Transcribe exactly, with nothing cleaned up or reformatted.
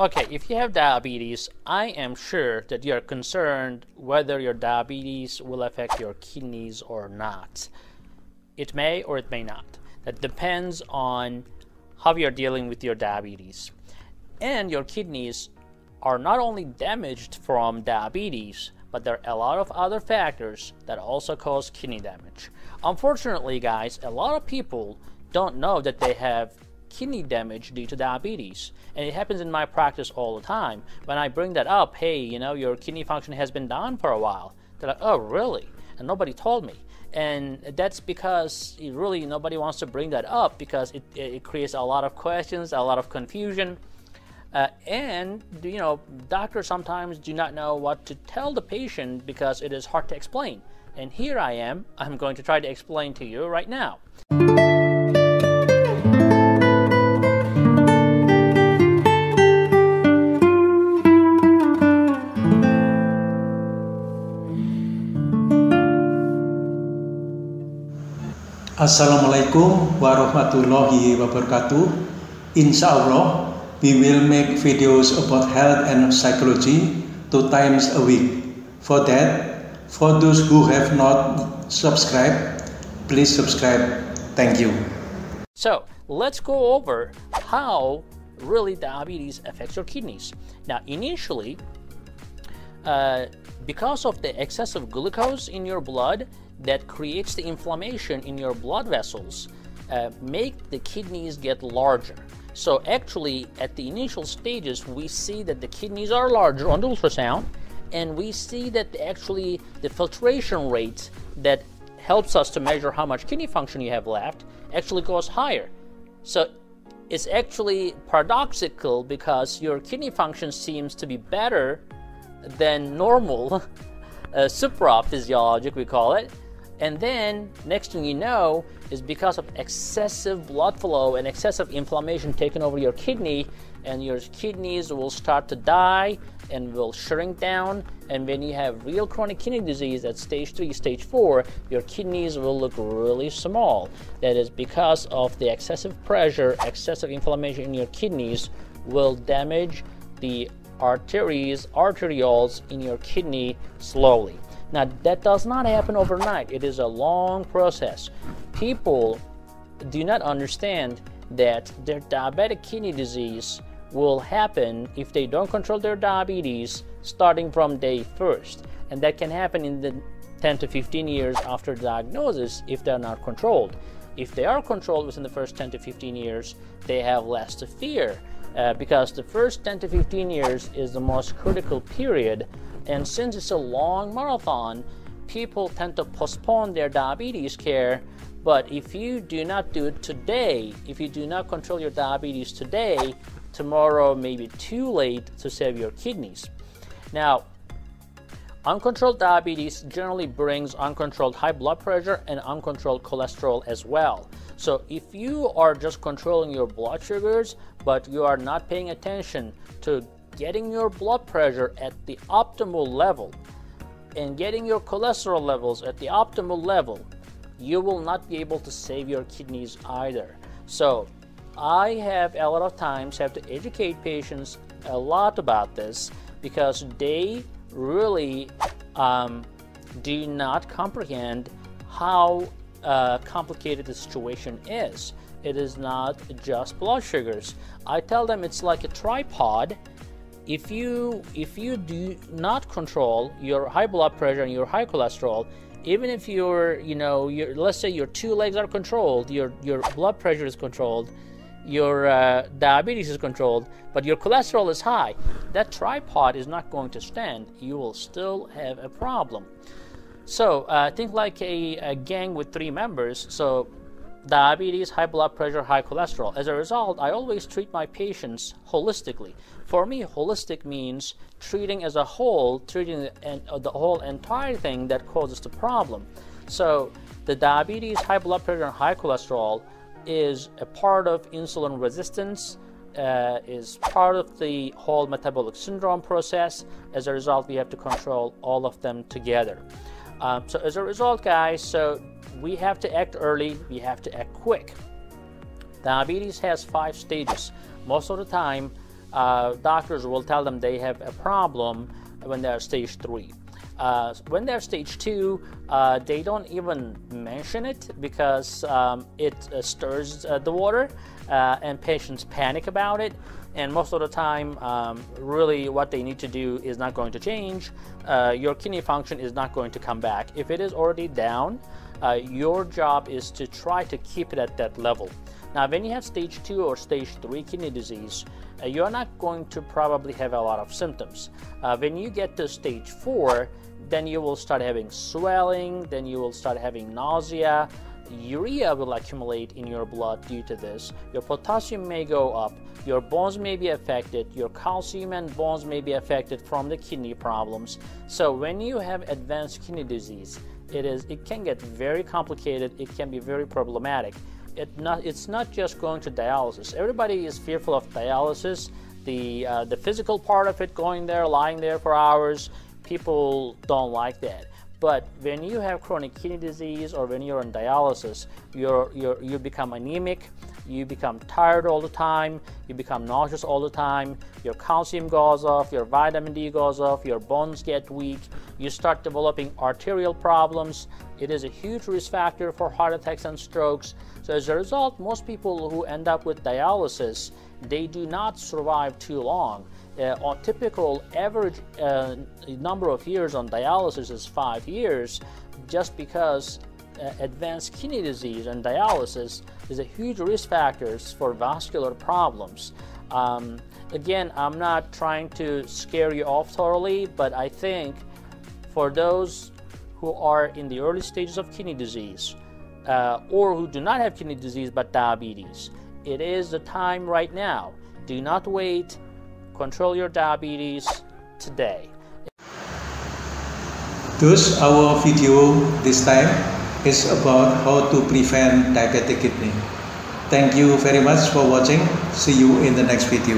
Okay, if you have diabetes, I am sure that you are concerned whether your diabetes will affect your kidneys or not. It may or it may not. That depends on how you're dealing with your diabetes. And your kidneys are not only damaged from diabetes, but there are a lot of other factors that also cause kidney damage. Unfortunately, guys, a lot of people don't know that they have kidney damage due to diabetes, and it happens in my practice all the time. When I bring that up, hey, you know, your kidney function has been down for a while, they're like, oh really? And nobody told me. And that's because it really nobody wants to bring that up, because it, it creates a lot of questions, a lot of confusion, uh, and you know, doctors sometimes do not know what to tell the patient because it is hard to explain. And here I am, I'm going to try to explain to you right now. Assalamualaikum warahmatullahi wabarakatuh. Insha'Allah, we will make videos about health and psychology two times a week. For that, for those who have not subscribed, please subscribe. Thank you. So let's go over how really diabetes affects your kidneys. Now, initially, uh, because of the excessive glucose in your blood, that creates the inflammation in your blood vessels, uh, make the kidneys get larger. So actually, at the initial stages, we see that the kidneys are larger on the ultrasound, and we see that actually the filtration rate that helps us to measure how much kidney function you have left actually goes higher. So it's actually paradoxical, because your kidney function seems to be better than normal, uh, supraphysiologic we call it. And then next thing you know is because of excessive blood flow and excessive inflammation taking over your kidney, and your kidneys will start to die and will shrink down. And when you have real chronic kidney disease at stage three, stage four, your kidneys will look really small. That is because of the excessive pressure, excessive inflammation in your kidneys will damage the arteries, arterioles in your kidney slowly. Now, that does not happen overnight. It is a long process. People do not understand that their diabetic kidney disease will happen if they don't control their diabetes starting from day first. And that can happen in the ten to fifteen years after diagnosis if they're not controlled. If they are controlled within the first ten to fifteen years, they have less to fear, uh, because the first ten to fifteen years is the most critical period. And since it's a long marathon, people tend to postpone their diabetes care. But if you do not do it today, if you do not control your diabetes today, tomorrow may be too late to save your kidneys. Now, uncontrolled diabetes generally brings uncontrolled high blood pressure and uncontrolled cholesterol as well. So if you are just controlling your blood sugars, but you are not paying attention to getting your blood pressure at the optimal level and getting your cholesterol levels at the optimal level, you will not be able to save your kidneys either. So I have a lot of times have to educate patients a lot about this, because they really um, do not comprehend how uh, complicated the situation is. It is not just blood sugars. I tell them it's like a tripod. If you if you do not control your high blood pressure and your high cholesterol, even if you're you know your let's say your two legs are controlled, your your blood pressure is controlled, your uh, diabetes is controlled, but your cholesterol is high, that tripod is not going to stand. You will still have a problem. So uh, think like a, a gang with three members. So diabetes, high blood pressure, high cholesterol. As a result, I always treat my patients holistically. For me, holistic means treating as a whole, treating the, and, uh, the whole entire thing that causes the problem. So the diabetes, high blood pressure, and high cholesterol is a part of insulin resistance, uh, is part of the whole metabolic syndrome process. As a result, we have to control all of them together. Um, so as a result, guys, so we have to act early, we have to act quick. Diabetes has five stages. Most of the time, uh, doctors will tell them they have a problem when they're stage three. Uh, when they're stage two, uh, they don't even mention it because um, it uh, stirs uh, the water uh, and patients panic about it. And most of the time, um, really what they need to do is not going to change. Uh, your kidney function is not going to come back. If it is already down, uh, your job is to try to keep it at that level. Now, when you have stage two or stage three kidney disease, uh, you're not going to probably have a lot of symptoms. Uh, when you get to stage four, then you will start having swelling, then you will start having nausea, urea will accumulate in your blood due to this, your potassium may go up, your bones may be affected, your calcium and bones may be affected from the kidney problems. So when you have advanced kidney disease, it is it can get very complicated, it can be very problematic. It not, it's not just going to dialysis. Everybody is fearful of dialysis, the, uh, the physical part of it, going there, lying there for hours. People don't like that. But when you have chronic kidney disease or when you're on dialysis, you're, you're, you become anemic, you become tired all the time, you become nauseous all the time, your calcium goes off, your vitamin D goes off, your bones get weak, you start developing arterial problems. It is a huge risk factor for heart attacks and strokes. So as a result, most people who end up with dialysis, they do not survive too long. Uh, on typical average uh, number of years on dialysis is five years, just because uh, advanced kidney disease and dialysis is a huge risk factor for vascular problems. Um, again, I'm not trying to scare you off totally, but I think for those who are in the early stages of kidney disease uh, or who do not have kidney disease but diabetes, it is the time right now. Do not wait. Control your diabetes today. Thus, our video this time is about how to prevent diabetic kidney. Thank you very much for watching. See you in the next video.